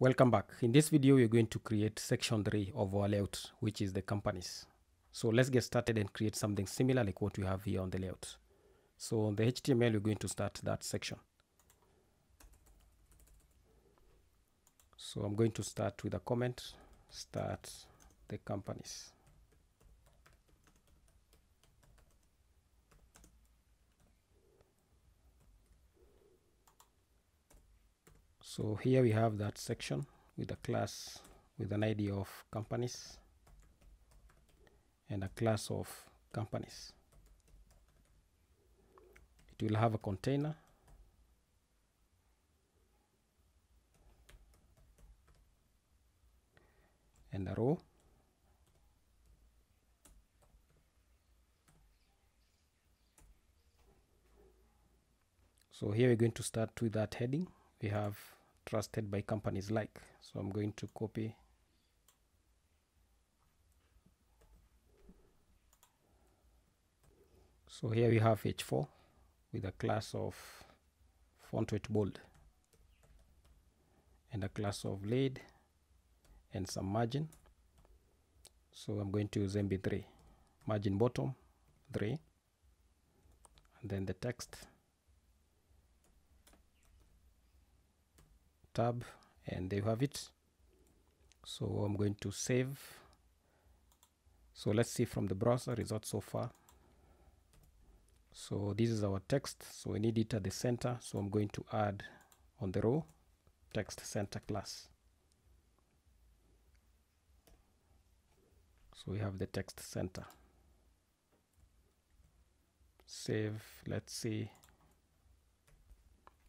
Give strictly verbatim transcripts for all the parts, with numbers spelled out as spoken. Welcome back. In this video, we're going to create section three of our layout, which is the companies. So let's get started and create something similar like what we have here on the layout. So on the H T M L, we're going to start that section. So I'm going to start with a comment, start the companies. So here we have that section with a class with an I D of companies and a class of companies. It will have a container and a row. So here we're going to start with that heading. We have trusted by companies like. So I'm going to copy so here we have H four with a class of font weight bold and a class of lead and some margin. So I'm going to use M B three margin bottom three and then the text tab, and they have it. So I'm going to save. So let's see from the browser results so far. So this is our text. So we need it at the center. So I'm going to add on the row text center class. So we have the text center. Save. Let's see.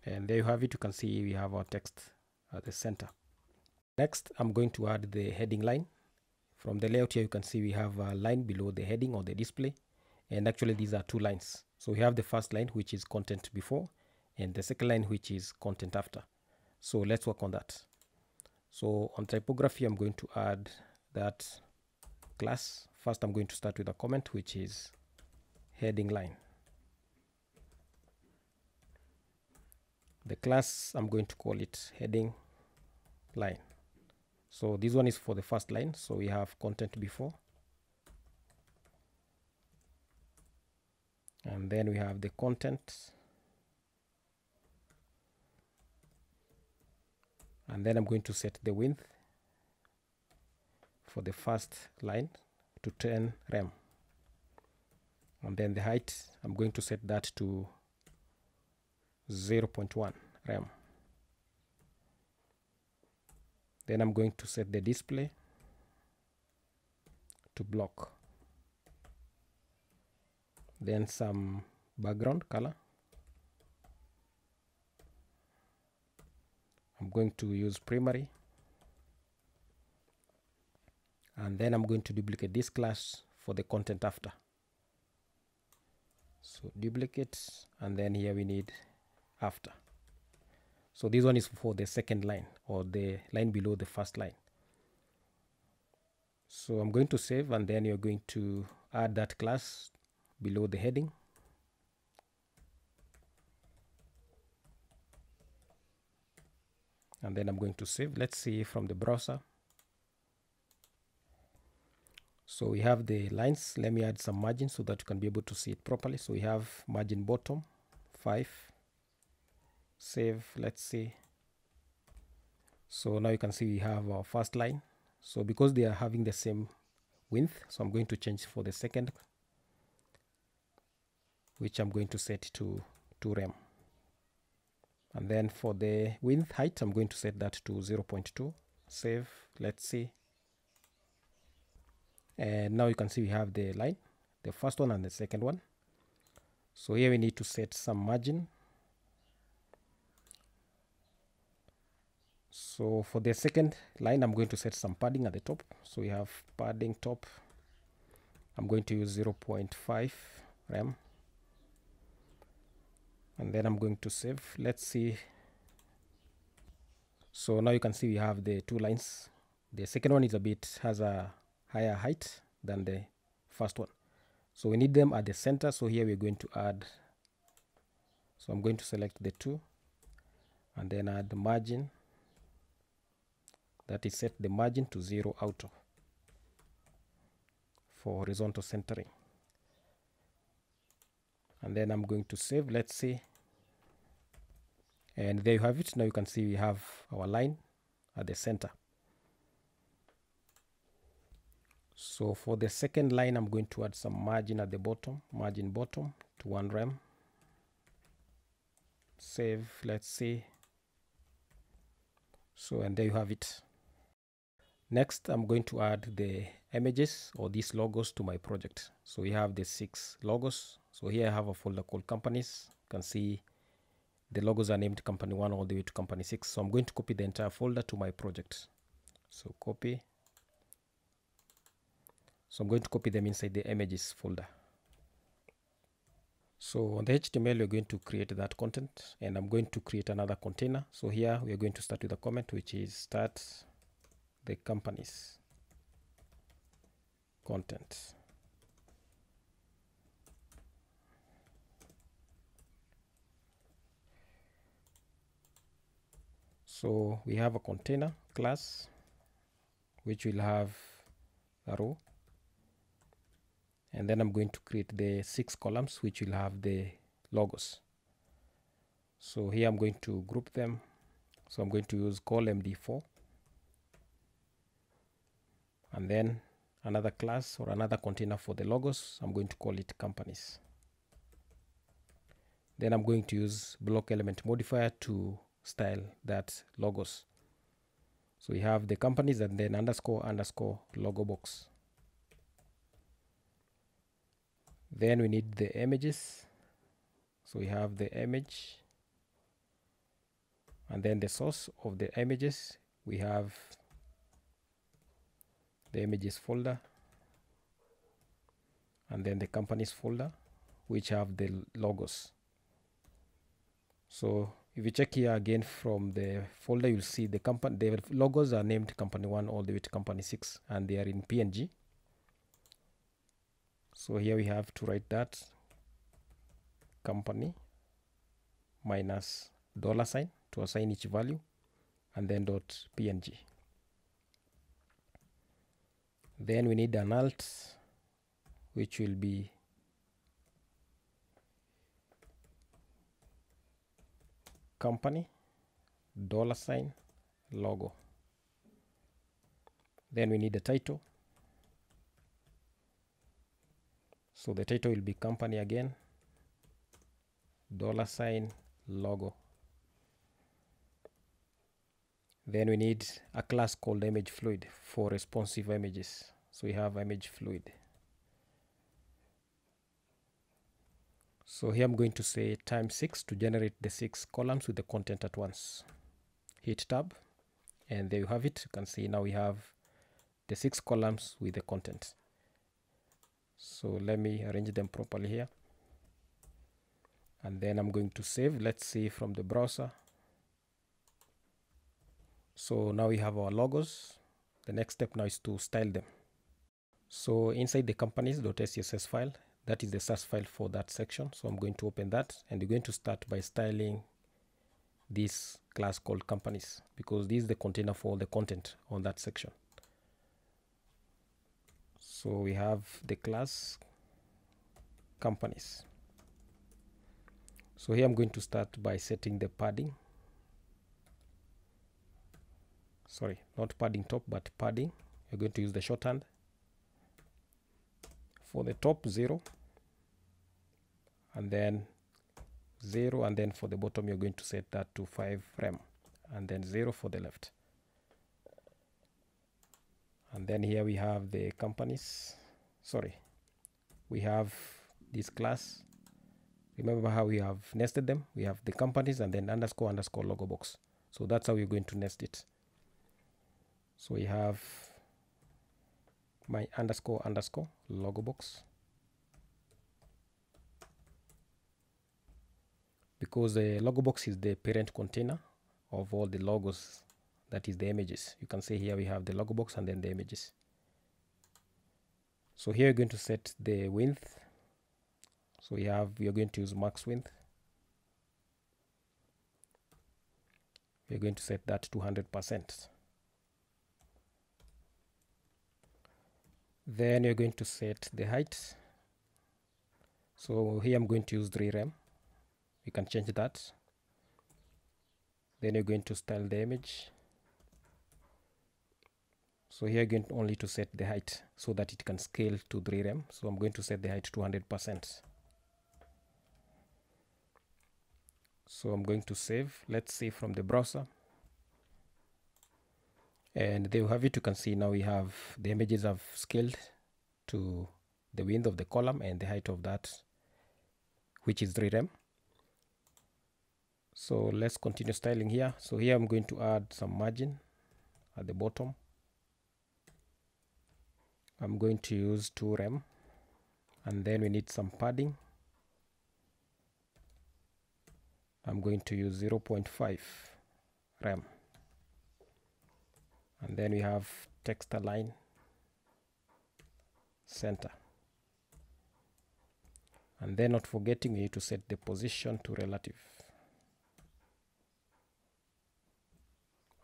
And there you have it. You can see we have our text at the center. Next, I'm going to add the heading line. From the layout here, you can see we have a line below the heading or the display. And actually, these are two lines. So we have the first line, which is content before, and the second line, which is content after. So let's work on that. So on typography, I'm going to add that class. First, I'm going to start with a comment, which is heading line. The class, I'm going to call it heading line. So this one is for the first line. So we have content before. And then we have the content. And then I'm going to set the width for the first line to ten rem. And then the height, I'm going to set that to zero point one rem. Then I'm going to set the display to block. Then some background color. I'm going to use primary. And then I'm going to duplicate this class for the content after. So duplicate, and then here we need after. So this one is for the second line or the line below the first line. So I'm going to save, and then you're going to add that class below the heading. And then I'm going to save. Let's see from the browser. So we have the lines. Let me add some margin so that you can be able to see it properly. So we have margin bottom five. Save. Let's see. So now you can see we have our first line. So because they are having the same width, so I'm going to change for the second, which I'm going to set to two rem. And then for the width height, I'm going to set that to zero point two. Save. Let's see. And now you can see we have the line, the first one and the second one. So here we need to set some margin. So for the second line, I'm going to set some padding at the top. So we have padding top. I'm going to use zero point five rem. And then I'm going to save. Let's see. So now you can see we have the two lines. The second one is a bit, has a higher height than the first one. So we need them at the center. So here we're going to add. So I'm going to select the two and then add the margin. that is set the margin to zero auto for horizontal centering. And then I'm going to save, let's see. And there you have it. Now you can see we have our line at the center. So for the second line, I'm going to add some margin at the bottom, margin bottom to one rem. Save, let's see. So, and there you have it. Next, I'm going to add the images or these logos to my project. So we have the six logos. So here I have a folder called companies. You can see the logos are named company one all the way to company six. So I'm going to copy the entire folder to my project. So copy. So I'm going to copy them inside the images folder. So on the H T M L, we're going to create that content, and I'm going to create another container. So here we're going to start with a comment, which is start the company's content. So we have a container class which will have a row, and then I'm going to create the six columns which will have the logos. So here I'm going to group them. So I'm going to use call M D four, and then another class or another container for the logos. I'm going to call it companies. Then I'm going to use block element modifier to style that logos. So we have the companies and then underscore underscore logo box. Then we need the images. So we have the image, and then the source of the images. We have the images folder, and then the companies folder, which have the logos. So if you check here again from the folder, you'll see the company, the logos are named company one all the way to company six, and they are in P N G. So here we have to write that company minus dollar sign to assign each value, and then dot P N G. Then we need an alt, which will be company dollar sign logo. Then we need a title. So the title will be company again dollar sign logo. Then we need a class called image fluid for responsive images. So we have image fluid. So here I'm going to say times six to generate the six columns with the content at once. Hit tab, and there you have it. You can see now we have the six columns with the content. So let me arrange them properly here. And then I'm going to save. Let's see from the browser. So now we have our logos. The next step now is to style them. So inside the companies.scss file, that is the sass file for that section. So I'm going to open that, and we're going to start by styling this class called companies, because this is the container for all the content on that section. So we have the class companies. So here I'm going to start by setting the padding. Sorry, not padding top, but padding. We're going to use the shorthand. For the top, zero, and then zero, and then for the bottom, you're going to set that to five rem, and then zero for the left. And then here we have the companies. Sorry, we have this class. Remember how we have nested them? We have the companies and then underscore underscore logo box. So that's how we're going to nest it. So we have my underscore underscore logo box, because the logo box is the parent container of all the logos, that is the images. You can see here we have the logo box and then the images. So here you're going to set the width. So we have, we are going to use max width. We're going to set that to one hundred percent. Then you're going to set the height. So here I'm going to use three rem. You can change that. Then you're going to style the image. So here again only to set the height so that it can scale to three rem. So I'm going to set the height to one hundred percent. So I'm going to save. Let's save from the browser. And there you have it. You can see now we have the images have scaled to the width of the column and the height of that, which is three rem. So let's continue styling here. So here I'm going to add some margin at the bottom. I'm going to use two rem, and then we need some padding. I'm going to use zero point five rem, and then we have text align center. And then not forgetting, we need to set the position to relative.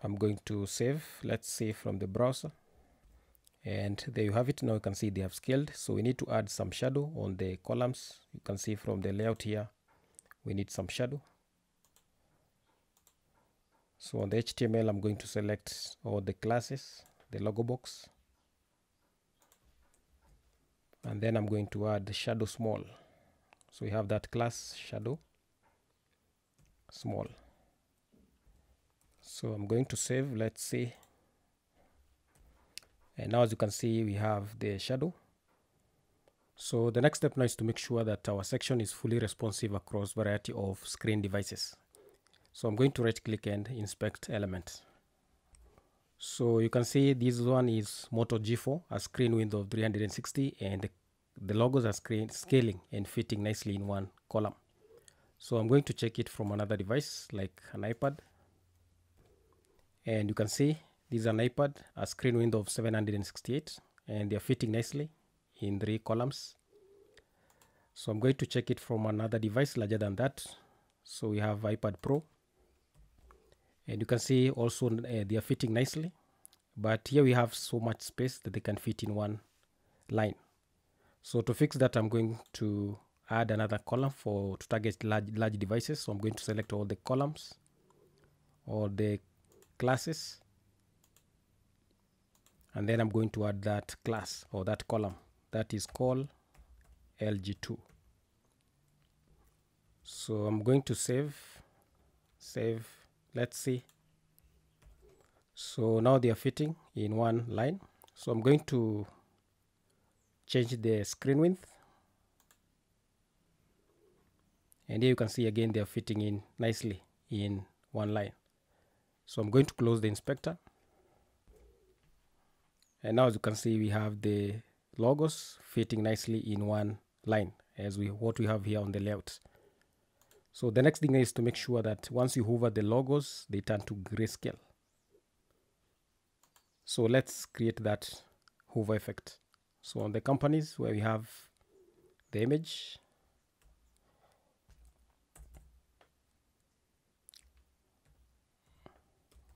I'm going to save. Let's save from the browser. And there you have it. Now you can see they have scaled. So we need to add some shadow on the columns. You can see from the layout here, we need some shadow. So on the H T M L, I'm going to select all the classes, the logo box. And then I'm going to add shadow small. So we have that class shadow small. So I'm going to save. Let's see. And now as you can see, we have the shadow. So the next step now is to make sure that our section is fully responsive across variety of screen devices. So I'm going to right click and inspect element. So you can see this one is Moto G four, a screen width of three hundred sixty, and the, the logos are screen scaling and fitting nicely in one column. So I'm going to check it from another device like an iPad. And you can see this is an iPad, a screen window of seven hundred sixty-eight, and they are fitting nicely in three columns. So I'm going to check it from another device larger than that. So we have iPad Pro, and you can see also uh, they are fitting nicely, but here we have so much space that they can fit in one line. So to fix that, I'm going to add another column for to target large, large devices. So I'm going to select all the columns or the classes. And then I'm going to add that class or that column that is called L G two. So I'm going to save, save, let's see. So now they are fitting in one line. So I'm going to change the screen width. And here you can see again, they are fitting in nicely in one line. So I'm going to close the inspector. And now as you can see, we have the logos fitting nicely in one line as we what we have here on the layout. So the next thing is to make sure that once you hover the logos, they turn to grayscale. So let's create that hover effect. So on the companies where we have the image,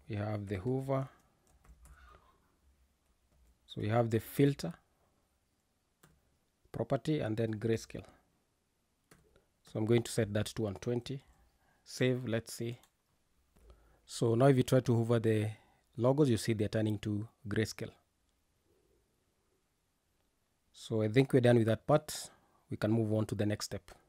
we have the hover. So we have the filter property and then grayscale. So I'm going to set that to one twenty. Save, let's see. So now if you try to hover the logos, you see they're turning to grayscale. So I think we're done with that part. We can move on to the next step.